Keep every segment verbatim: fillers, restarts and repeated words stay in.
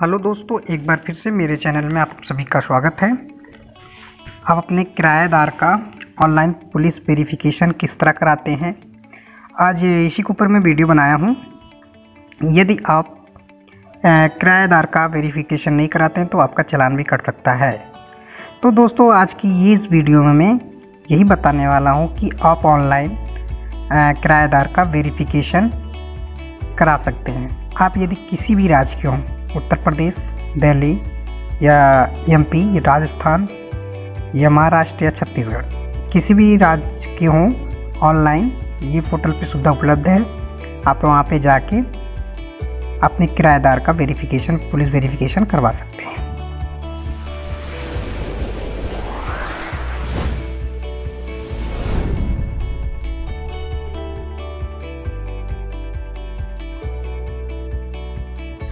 Hello दोस्तों, एक बार फिर से मेरे चैनल में आप सभी का स्वागत है। आप अपने किराएदार का ऑनलाइन पुलिस वेरिफिकेशन किस तरह कराते हैं, आज इसी के ऊपर मैं वीडियो बनाया हूं। यदि आप किराएदार का वेरिफिकेशन नहीं कराते हैं तो आपका चालान भी कट सकता है। तो दोस्तों, आज की ये इस वीडियो में मैं यही बताने वाला हूँ कि आप ऑनलाइन किराएदार का वेरिफिकेशन करा सकते हैं। आप यदि किसी भी राज्य के हों, उत्तर प्रदेश, दिल्ली या एमपी, राजस्थान या महाराष्ट्र या छत्तीसगढ़, किसी भी राज्य के हों, ऑनलाइन ये पोर्टल पे सुविधा उपलब्ध है। आप वहाँ पे जाके अपने किराएदार का वेरिफिकेशन, पुलिस वेरिफिकेशन करवा सकते हैं।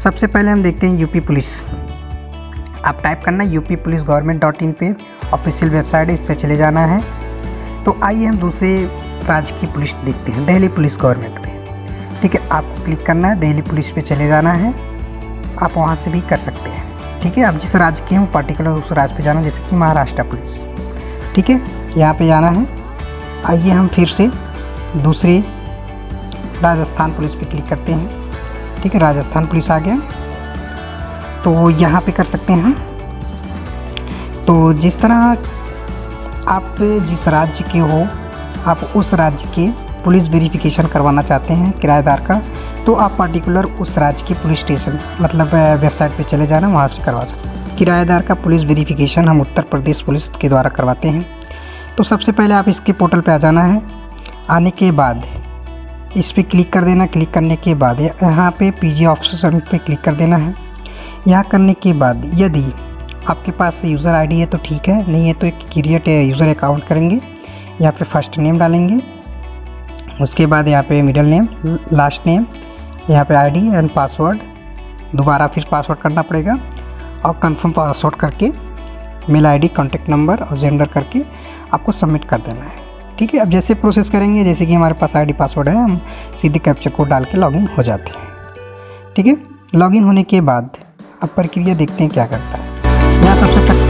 सबसे पहले हम देखते हैं यूपी पुलिस। आप टाइप करना UP police government dot in पे, ऑफिशियल वेबसाइट है, इस पर चले जाना है। तो आइए हम दूसरे राज्य की पुलिस देखते हैं, दिल्ली पुलिस गवर्नमेंट पे। ठीक है, आपको क्लिक करना है, दिल्ली पुलिस पे चले जाना है। आप वहाँ से भी कर सकते हैं। ठीक है, आप जिस राज्य के हैं पर्टिकुलर उस राज्य पर जाना, जैसे कि महाराष्ट्र पुलिस। ठीक है, यहाँ पर जाना है। आइए हम फिर से दूसरे राजस्थान पुलिस पर क्लिक करते हैं। ठीक है, राजस्थान पुलिस आ गया, तो यहाँ पे कर सकते हैं। तो जिस तरह आप जिस राज्य के हो, आप उस राज्य के पुलिस वेरिफिकेशन करवाना चाहते हैं किराएदार का, तो आप पर्टिकुलर उस राज्य की पुलिस स्टेशन मतलब वेबसाइट पे चले जाना, वहाँ से करवा सकते हैं। किराएदार का पुलिस वेरिफिकेशन हम उत्तर प्रदेश पुलिस के द्वारा करवाते हैं। तो सबसे पहले आप इसके पोर्टल पर आ जाना है। आने के बाद इस पर क्लिक कर देना। क्लिक करने के बाद यहाँ पे पीजी ऑप्शन पे क्लिक कर देना है। यहाँ करने के बाद यदि आपके पास यूज़र आईडी है तो ठीक है, नहीं है तो एक क्रिएट यूज़र अकाउंट करेंगे। यहाँ पे फर्स्ट नेम डालेंगे, उसके बाद यहाँ पे मिडिल नेम, लास्ट नेम, यहाँ पे आईडी एंड पासवर्ड। दोबारा फिर पासवर्ड करना पड़ेगा और कन्फर्म पासवर्ड करके मेल आई डी, कॉन्टेक्ट नंबर और जेंडर करके आपको सबमिट कर देना है। ठीक है, अब जैसे प्रोसेस करेंगे, जैसे कि हमारे पास आईडी पासवर्ड है, हम सीधे कैप्चर कोड डाल के लॉगिन हो जाते हैं। ठीक है, लॉगिन होने के बाद अब प्रक्रिया देखते हैं क्या करता है। यहाँ सबसे तक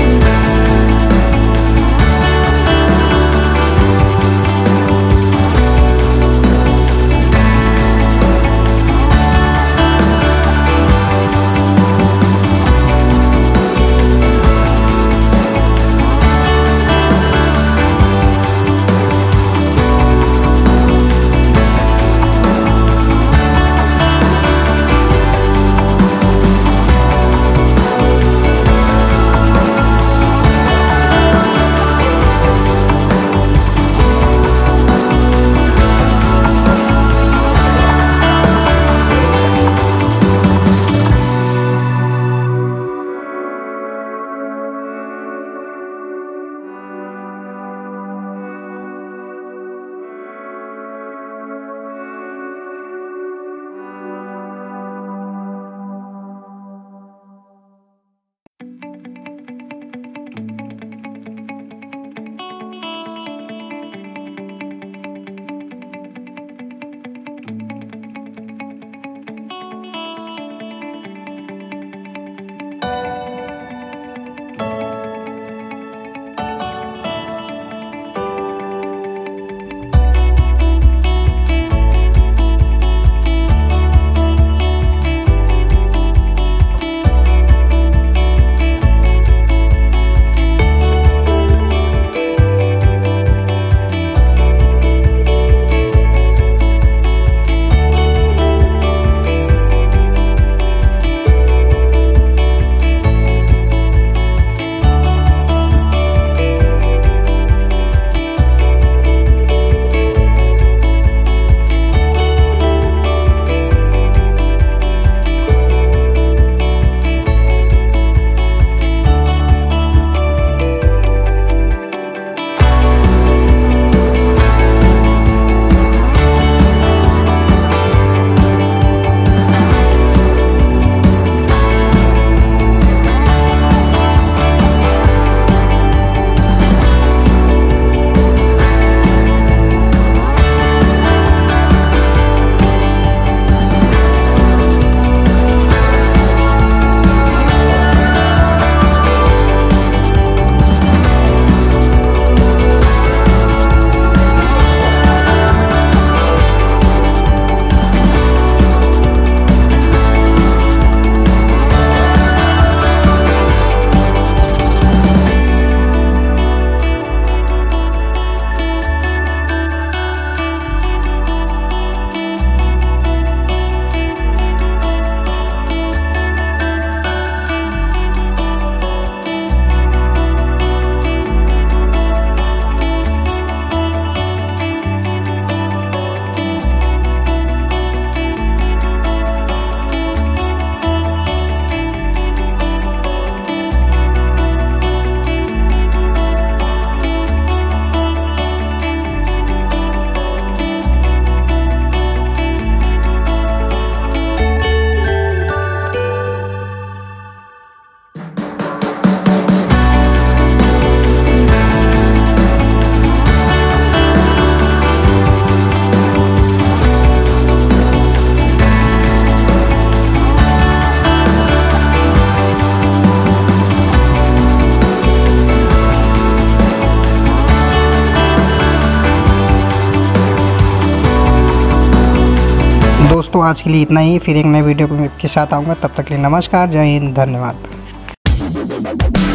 आज के लिए इतना ही, फिर एक नए वीडियो के साथ आऊँगा। तब तक के लिए नमस्कार, जय हिंद, धन्यवाद।